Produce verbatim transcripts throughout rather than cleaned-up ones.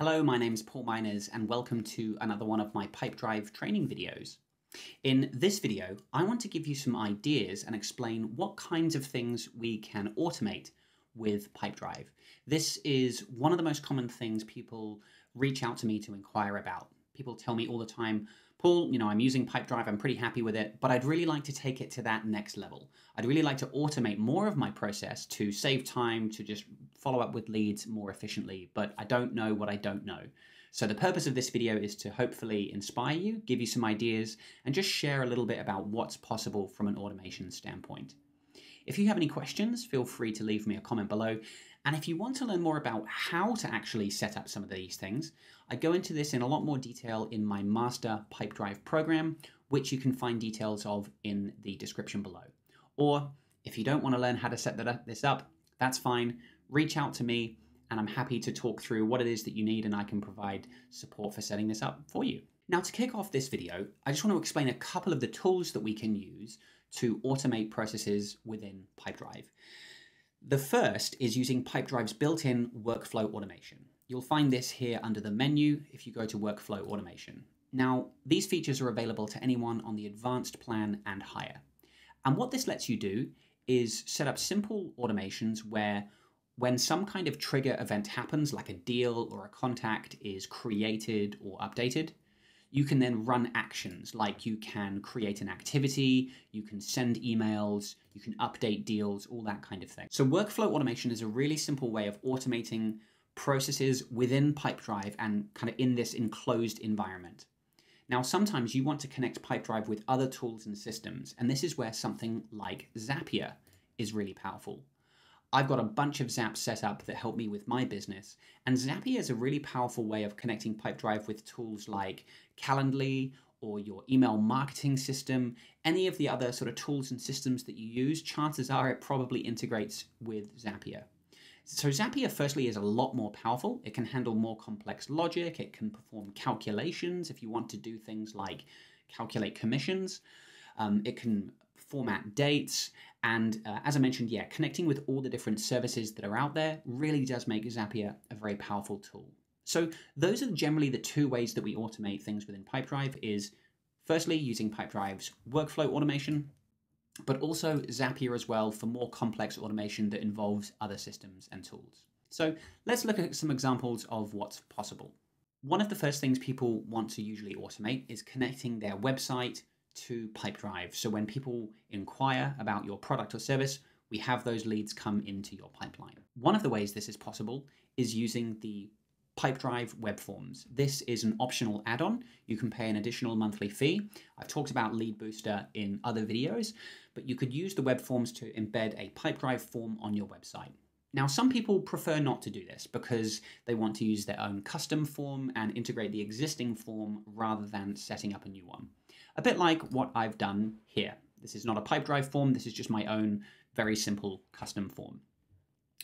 Hello, my name is Paul Miners and welcome to another one of my Pipedrive training videos. In this video, I want to give you some ideas and explain what kinds of things we can automate with Pipedrive. This is one of the most common things people reach out to me to inquire about. People tell me all the time, Paul, you know, I'm using Pipedrive, I'm pretty happy with it, but I'd really like to take it to that next level. I'd really like to automate more of my process to save time, to just follow up with leads more efficiently, but I don't know what I don't know. So the purpose of this video is to hopefully inspire you, give you some ideas, and just share a little bit about what's possible from an automation standpoint. If you have any questions, feel free to leave me a comment below. And if you want to learn more about how to actually set up some of these things, I go into this in a lot more detail in my Master Pipedrive program, which you can find details of in the description below. Or if you don't want to learn how to set that up, this up, that's fine. Reach out to me and I'm happy to talk through what it is that you need and I can provide support for setting this up for you. Now to kick off this video, I just want to explain a couple of the tools that we can use to automate processes within Pipedrive. The first is using Pipedrive's built-in workflow automation. You'll find this here under the menu if you go to workflow automation. Now, these features are available to anyone on the advanced plan and higher. And what this lets you do is set up simple automations where when some kind of trigger event happens, like a deal or a contact is created or updated, you can then run actions, like you can create an activity, you can send emails, you can update deals, all that kind of thing. So workflow automation is a really simple way of automating processes within Pipedrive and kind of in this enclosed environment. Now, sometimes you want to connect Pipedrive with other tools and systems, and this is where something like Zapier is really powerful. I've got a bunch of Zaps set up that help me with my business, and Zapier is a really powerful way of connecting Pipedrive with tools like Calendly or your email marketing system, any of the other sort of tools and systems that you use. Chances are it probably integrates with Zapier. So Zapier, firstly, is a lot more powerful. It can handle more complex logic. It can perform calculations if you want to do things like calculate commissions. Um, it can format dates, and uh, as I mentioned, yeah, connecting with all the different services that are out there really does make Zapier a very powerful tool. So those are generally the two ways that we automate things within Pipedrive is firstly using Pipedrive's workflow automation, but also Zapier as well for more complex automation that involves other systems and tools. So let's look at some examples of what's possible. One of the first things people want to usually automate is connecting their website to Pipedrive. So when people inquire about your product or service, we have those leads come into your pipeline. One of the ways this is possible is using the Pipedrive web forms. This is an optional add-on. You can pay an additional monthly fee. I've talked about Leadbooster in other videos, but you could use the web forms to embed a Pipedrive form on your website. Now, some people prefer not to do this because they want to use their own custom form and integrate the existing form rather than setting up a new one. A bit like what I've done here. This is not a Pipedrive form, this is just my own very simple custom form.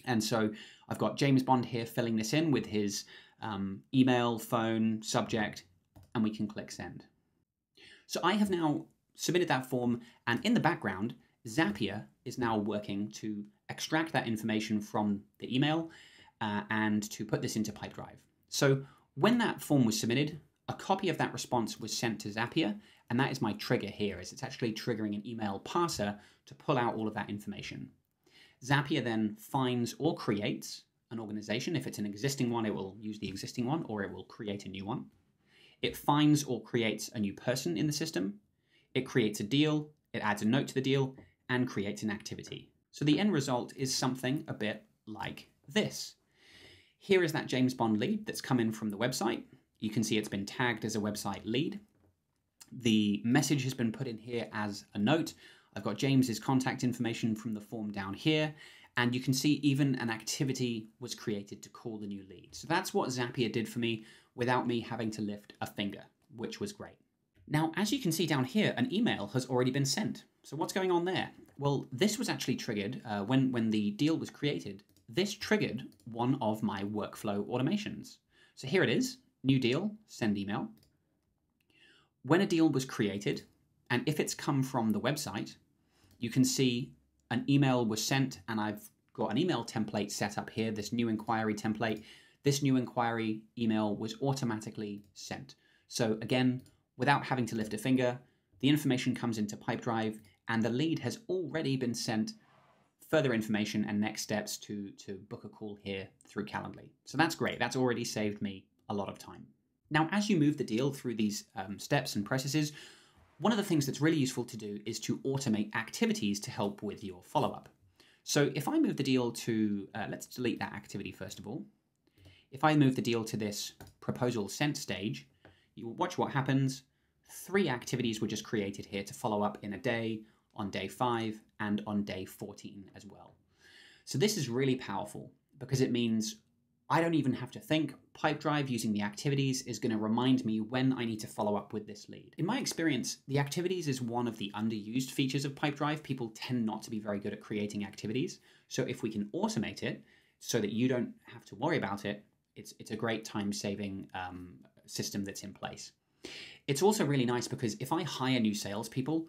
And so I've got James Bond here filling this in with his um, email, phone, subject, and we can click send. So I have now submitted that form, and in the background, Zapier is now working to extract that information from the email uh, and to put this into Pipedrive. So when that form was submitted, a copy of that response was sent to Zapier, and that is my trigger here, is it's actually triggering an email parser to pull out all of that information. Zapier then finds or creates an organization. If it's an existing one, it will use the existing one, or it will create a new one. It finds or creates a new person in the system. It creates a deal, it adds a note to the deal, and creates an activity. So the end result is something a bit like this. Here is that James Bond lead that's come in from the website. You can see it's been tagged as a website lead. The message has been put in here as a note. I've got James's contact information from the form down here, and you can see even an activity was created to call the new lead. So that's what Zapier did for me without me having to lift a finger, which was great. Now, as you can see down here, an email has already been sent. So what's going on there? Well, this was actually triggered uh, when, when the deal was created. This triggered one of my workflow automations. So here it is. New deal, send email. When a deal was created, and if it's come from the website, you can see an email was sent, and I've got an email template set up here, this new inquiry template. this new inquiry email was automatically sent. So again, without having to lift a finger, the information comes into Pipedrive and the lead has already been sent further information and next steps to, to book a call here through Calendly. So that's great. That's already saved me a lot of time. Now, as you move the deal through these um, steps and processes, one of the things that's really useful to do is to automate activities to help with your follow-up. So if I move the deal to, uh, let's delete that activity first of all. If I move the deal to this proposal sent stage, you will watch what happens. Three activities were just created here to follow up in a day, on day five, and on day fourteen as well. So this is really powerful because it means I don't even have to think. Pipedrive using the activities is going to remind me when I need to follow up with this lead. In my experience, the activities is one of the underused features of Pipedrive. People tend not to be very good at creating activities. So if we can automate it so that you don't have to worry about it, it's, it's a great time-saving um, system that's in place. It's also really nice because if I hire new salespeople,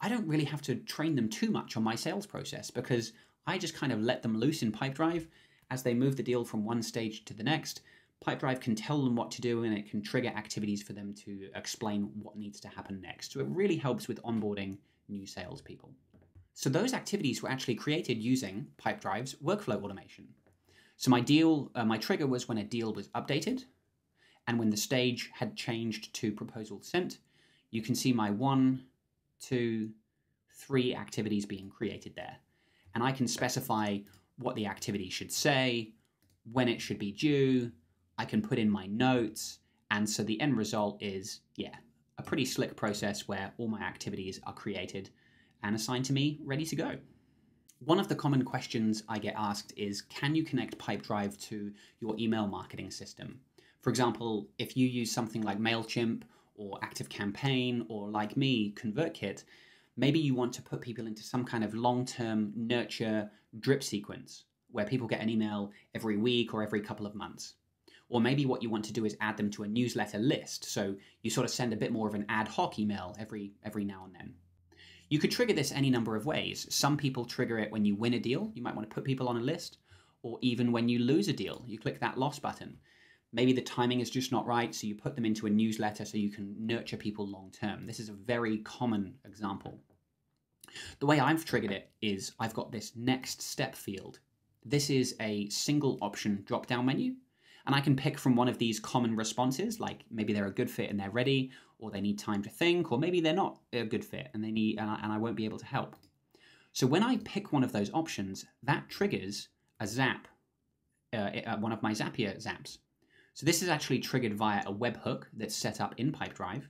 I don't really have to train them too much on my sales process because I just kind of let them loose in Pipedrive. As they move the deal from one stage to the next, Pipedrive can tell them what to do and it can trigger activities for them to explain what needs to happen next. So it really helps with onboarding new salespeople. So those activities were actually created using Pipedrive's workflow automation. So my deal, uh, my trigger was when a deal was updated and when the stage had changed to proposal sent. You can see my one, two, three activities being created there. And I can specify what the activity should say, when it should be due. I can put in my notes. And so the end result is, yeah, a pretty slick process where all my activities are created and assigned to me, ready to go. One of the common questions I get asked is, can you connect Pipedrive to your email marketing system? For example, if you use something like MailChimp or ActiveCampaign or, like me, ConvertKit, maybe you want to put people into some kind of long-term nurture drip sequence where people get an email every week or every couple of months. Or maybe what you want to do is add them to a newsletter list. So you sort of send a bit more of an ad hoc email every, every now and then. You could trigger this any number of ways. Some people trigger it when you win a deal. You might want to put people on a list, or even when you lose a deal, you click that loss button. Maybe the timing is just not right, so you put them into a newsletter so you can nurture people long-term. This is a very common example. The way I've triggered it is I've got this next step field. This is a single option drop-down menu, and I can pick from one of these common responses, like maybe they're a good fit and they're ready, or they need time to think, or maybe they're not a good fit and they need uh, and I won't be able to help. So when I pick one of those options, that triggers a zap, uh, uh, one of my Zapier zaps. So this is actually triggered via a webhook that's set up in Pipedrive.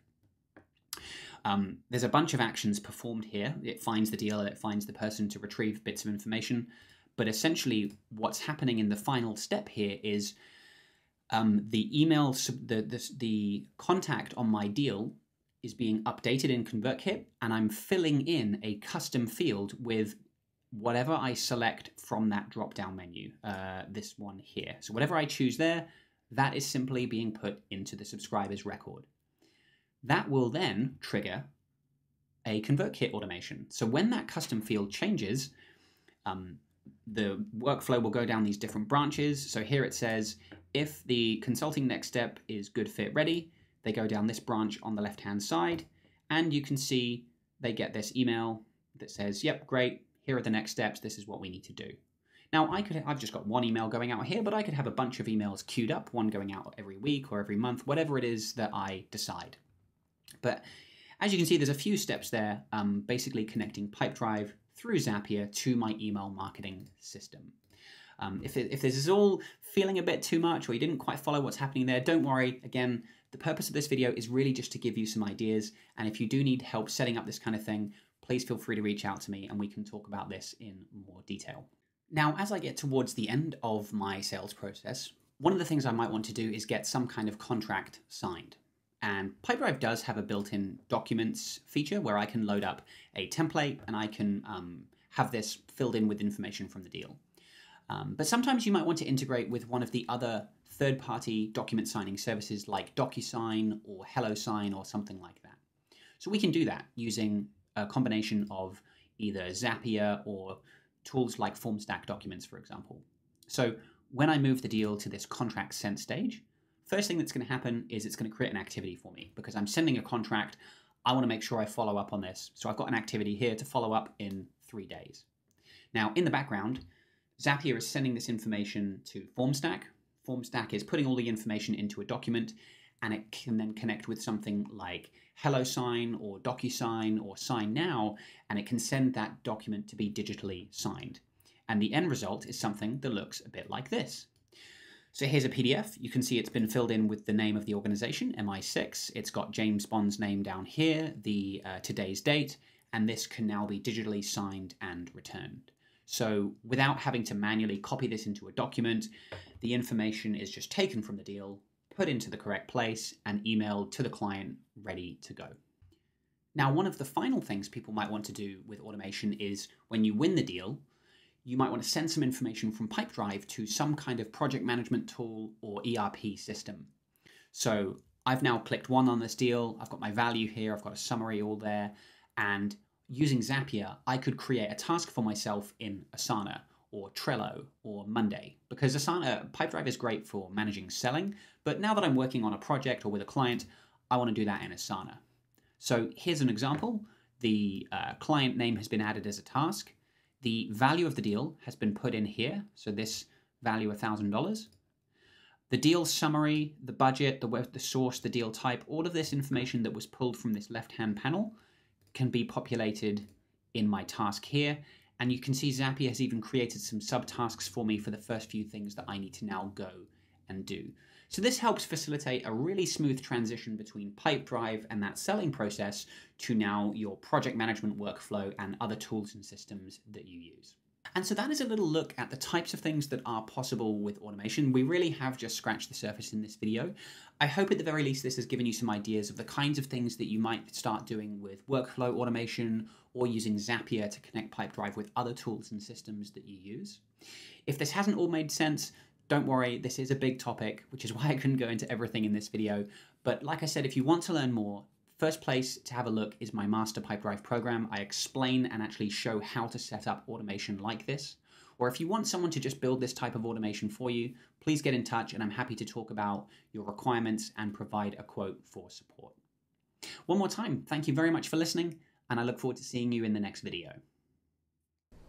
Um, there's a bunch of actions performed here. It finds the deal, it finds the person to retrieve bits of information. But essentially what's happening in the final step here is um, the email, the, the, the contact on my deal is being updated in ConvertKit, and I'm filling in a custom field with whatever I select from that drop-down menu, uh, this one here. So whatever I choose there, that is simply being put into the subscriber's record. That will then trigger a ConvertKit automation. So when that custom field changes, um, the workflow will go down these different branches. So here it says, if the consulting next step is good fit ready, they go down this branch on the left-hand side, and you can see they get this email that says, yep, great, here are the next steps, this is what we need to do. Now I could, I've just got one email going out here, but I could have a bunch of emails queued up, one going out every week or every month, whatever it is that I decide. But as you can see, there's a few steps there, um, basically connecting Pipedrive through Zapier to my email marketing system. Um, if, it, if this is all feeling a bit too much or you didn't quite follow what's happening there, don't worry. Again, the purpose of this video is really just to give you some ideas. And if you do need help setting up this kind of thing, please feel free to reach out to me and we can talk about this in more detail. Now, as I get towards the end of my sales process, one of the things I might want to do is get some kind of contract signed. And Pipedrive does have a built-in documents feature where I can load up a template and I can um, have this filled in with information from the deal. Um, but sometimes you might want to integrate with one of the other third-party document signing services like DocuSign or HelloSign or something like that. So we can do that using a combination of either Zapier or tools like Formstack documents, for example. So when I move the deal to this contract sent stage, first thing that's going to happen is it's going to create an activity for me because I'm sending a contract. I want to make sure I follow up on this. So I've got an activity here to follow up in three days. Now, in the background, Zapier is sending this information to Formstack. Formstack is putting all the information into a document, and it can then connect with something like HelloSign or DocuSign or SignNow, and it can send that document to be digitally signed. And the end result is something that looks a bit like this. So here's a P D F. You can see it's been filled in with the name of the organization, M I six. It's got James Bond's name down here, the uh, today's date, and this can now be digitally signed and returned. So without having to manually copy this into a document, the information is just taken from the deal, put into the correct place, and emailed to the client ready to go. Now, one of the final things people might want to do with automation is when you win the deal, you might want to send some information from Pipedrive to some kind of project management tool or E R P system. So I've now clicked one on this deal. I've got my value here. I've got a summary all there. And using Zapier, I could create a task for myself in Asana or Trello or Monday, because Asana, Pipedrive is great for managing selling. But now that I'm working on a project or with a client, I want to do that in Asana. So here's an example. The uh, client name has been added as a task. The value of the deal has been put in here. So this value one thousand dollars. The deal summary, the budget, the, web, the source, the deal type, all of this information that was pulled from this left-hand panel can be populated in my task here. And you can see Zapier has even created some subtasks for me for the first few things that I need to now go and do. So this helps facilitate a really smooth transition between Pipedrive and that selling process to now your project management workflow and other tools and systems that you use. And so that is a little look at the types of things that are possible with automation. We really have just scratched the surface in this video. I hope at the very least this has given you some ideas of the kinds of things that you might start doing with workflow automation or using Zapier to connect Pipedrive with other tools and systems that you use. If this hasn't all made sense, don't worry, this is a big topic, which is why I couldn't go into everything in this video. But like I said, if you want to learn more, first place to have a look is my Master Pipedrive program. I explain and actually show how to set up automation like this. Or if you want someone to just build this type of automation for you, please get in touch and I'm happy to talk about your requirements and provide a quote for support. One more time, thank you very much for listening, and I look forward to seeing you in the next video.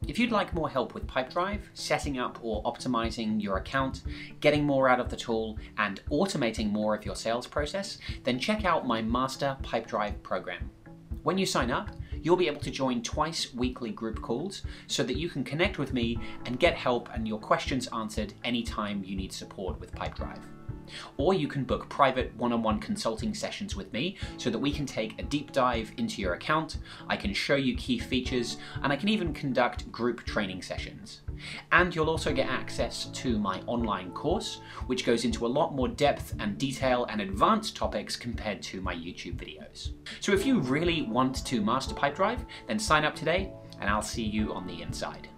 If you'd like more help with Pipedrive, setting up or optimizing your account, getting more out of the tool, and automating more of your sales process, then check out my Master Pipedrive program. When you sign up, you'll be able to join twice weekly group calls so that you can connect with me and get help and your questions answered anytime you need support with Pipedrive. Or you can book private one-on-one consulting sessions with me so that we can take a deep dive into your account, I can show you key features, and I can even conduct group training sessions. And you'll also get access to my online course, which goes into a lot more depth and detail and advanced topics compared to my YouTube videos. So if you really want to master Pipedrive, then sign up today and I'll see you on the inside.